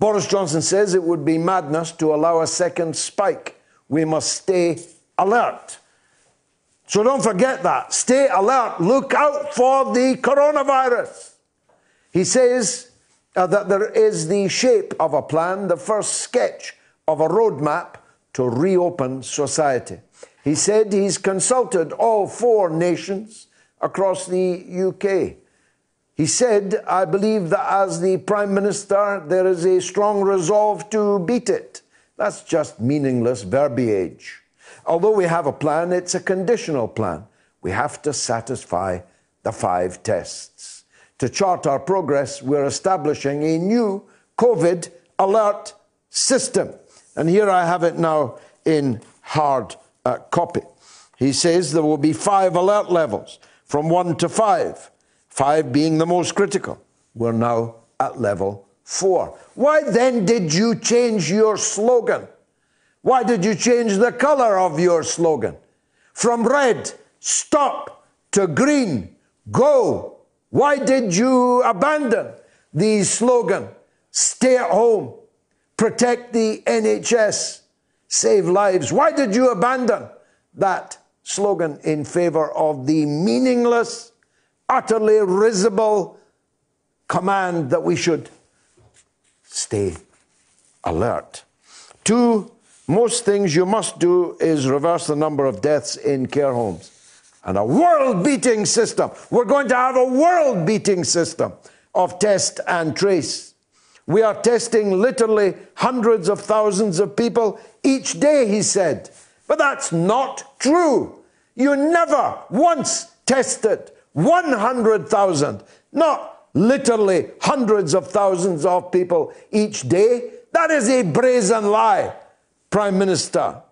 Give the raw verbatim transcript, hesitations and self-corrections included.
Boris Johnson says it would be madness to allow a second spike. We must stay alert. So don't forget that. Stay alert. Look out for the coronavirus. He says uh, that there is the shape of a plan, the first sketch of a roadmap to reopen society. He said he's consulted all four nations across the U K. He said, I believe that as the Prime Minister, there is a strong resolve to beat it. That's just meaningless verbiage. Although we have a plan, it's a conditional plan. We have to satisfy the five tests. To chart our progress, we're establishing a new COVID alert system. And here I have it now in hard uh, copy. He says there will be five alert levels, from one to five. Five being the most critical. We're now at level four. Why then did you change your slogan? Why did you change the colour of your slogan? From red, stop, to green, go. Why did you abandon the slogan, stay at home, protect the N H S, save lives? Why did you abandon that slogan in favour of the meaningless, utterly risible command that we should stay alert? Two, most things you must do is reverse the number of deaths in care homes. And a world-beating system. We're going to have a world-beating system of test and trace. We are testing literally hundreds of thousands of people each day, he said. But that's not true. You never once tested one hundred thousand, not literally hundreds of thousands of people each day. That is a brazen lie, Prime Minister.